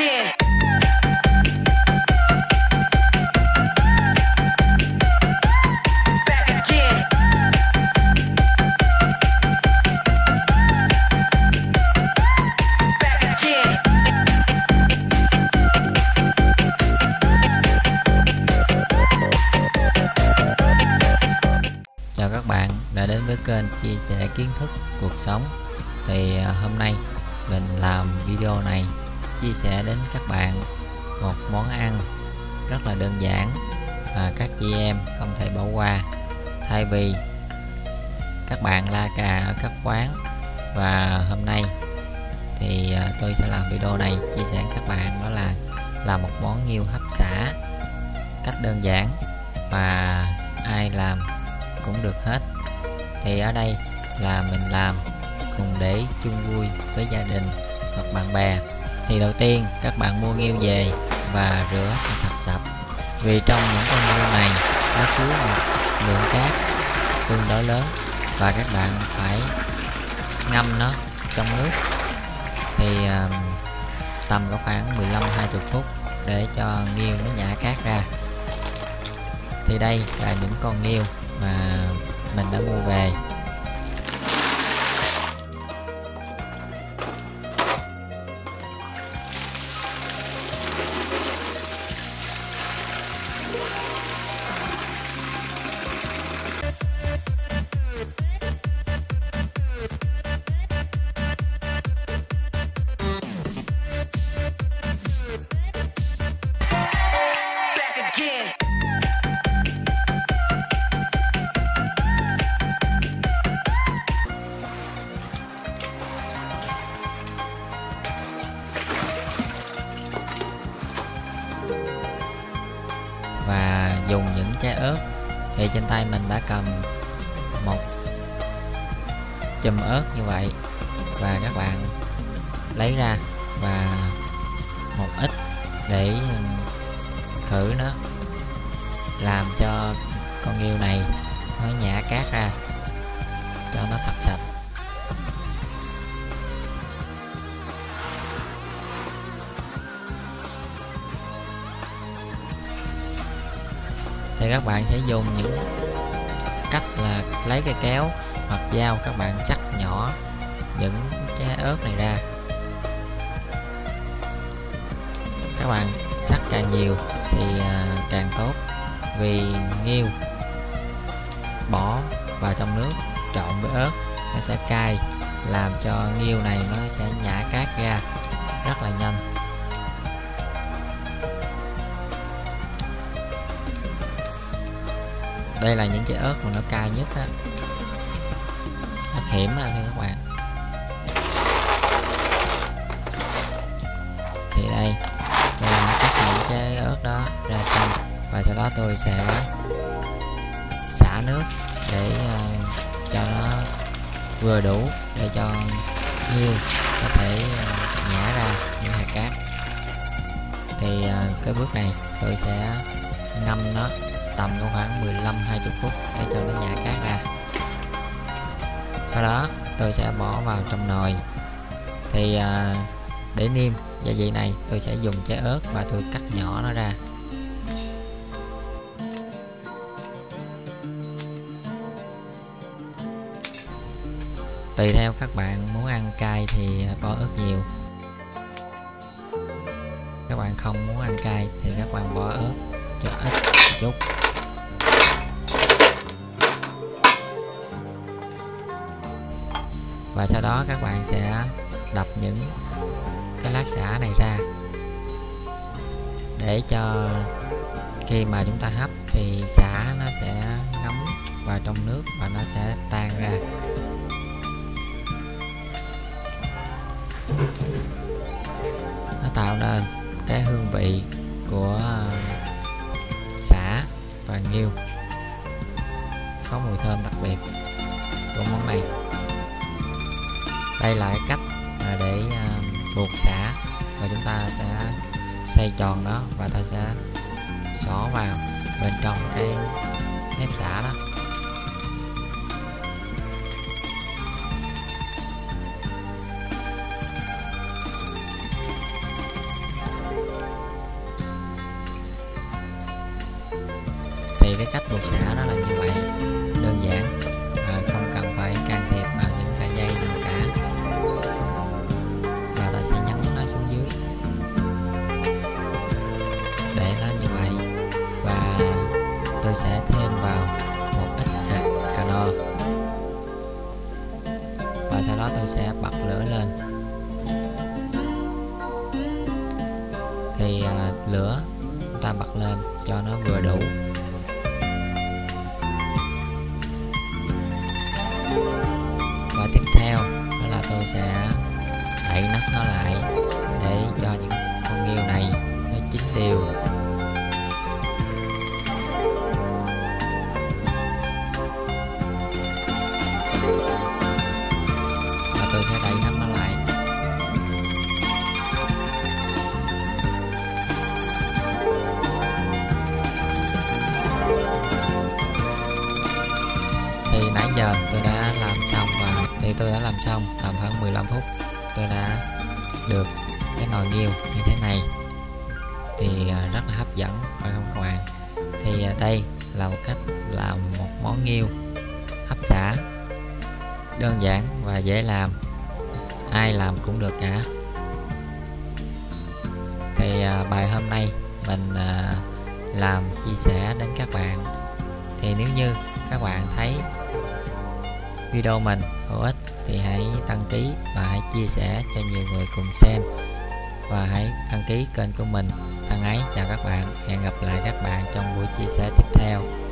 Chào các bạn đã đến với kênh chia sẻ kiến thức cuộc sống. Thì hôm nay mình làm video này chia sẻ đến các bạn một món ăn rất là đơn giản mà các chị em không thể bỏ qua. Thay vì các bạn la cà ở các quán, và hôm nay thì tôi sẽ làm video này chia sẻ các bạn, đó là làm một món nghêu hấp xả cách đơn giản mà ai làm cũng được hết. Thì ở đây là mình làm cùng để chung vui với gia đình hoặc bạn bè. Thì đầu tiên các bạn mua nghêu về và rửa cho thật sạch, vì trong những con nghêu này nó chứa một lượng cát tương đối lớn, và các bạn phải ngâm nó trong nước thì tầm có khoảng 15-20 phút để cho nghêu nó nhả cát ra. Thì đây là những con nghêu mà mình đã mua về. Và dùng những trái ớt. Thì trên tay mình đã cầm một chùm ớt như vậy, và các bạn lấy ra và một ít để thử nó, làm cho con nghêu này nó nhả cát ra cho nó thật sạch. Thì các bạn sẽ dùng những cách là lấy cây kéo hoặc dao, các bạn xắt nhỏ những trái ớt này ra. Các bạn xắt càng nhiều thì càng tốt, vì nghêu bỏ vào trong nước trộn với ớt nó sẽ cay, làm cho nghêu này nó sẽ nhả cát ra rất là nhanh. Đây là những trái ớt mà nó cay nhất á, nó hiểm á các bạn. Thì đây, tôi cắt những trái ớt đó ra xong, và sau đó tôi sẽ xả nước để cho nó vừa đủ để cho nghêu có thể nhả ra những hạt cát. Thì cái bước này tôi sẽ ngâm nó tầm khoảng 15-20 phút để cho nó nhả cát ra. Sau đó tôi sẽ bỏ vào trong nồi. Thì để niêm gia vị này, tôi sẽ dùng trái ớt và tôi cắt nhỏ nó ra. Tùy theo các bạn muốn ăn cay thì bỏ ớt nhiều, các bạn không muốn ăn cay thì các bạn bỏ ớt cho ít một chút. Và sau đó các bạn sẽ đập những cái lát xả này ra, để cho khi mà chúng ta hấp thì xả nó sẽ ngấm vào trong nước và nó sẽ tan ra. Nó tạo nên cái hương vị của xả và nghêu, có mùi thơm đặc biệt của món này. Đây là cái cách để buộc xả, và chúng ta sẽ xoay tròn nó và ta sẽ xỏ vào bên trong cái mép xả đó. cái cách buộc xả đó là như vậy, đơn giản, không cần phải can thiệp vào những sợi dây nào cả. Và ta sẽ nhấn nó xuống dưới để nó như vậy. Và tôi sẽ thêm vào một ít hạt cano và sau đó tôi sẽ bật lửa lên. Thì lửa ta bật lên cho nó vừa đủ. Và tiếp theo đó là tôi sẽ đậy nắp nó lại để cho những con nghêu này nó chín đều. Và tôi sẽ đậy nắp nó lại. Giờ tôi đã làm xong, và thì tôi đã làm xong tầm khoảng 15 phút tôi đã được cái nồi nghêu như thế này, thì rất là hấp dẫn phải không các bạn? Thì đây là một cách làm một món nghêu hấp xả đơn giản và dễ làm, ai làm cũng được cả. Thì bài hôm nay mình làm chia sẻ đến các bạn. Thì nếu như các bạn thấy video mình hữu ích thì hãy đăng ký và hãy chia sẻ cho nhiều người cùng xem, và hãy đăng ký kênh của mình. Thân ái chào các bạn, hẹn gặp lại các bạn trong buổi chia sẻ tiếp theo.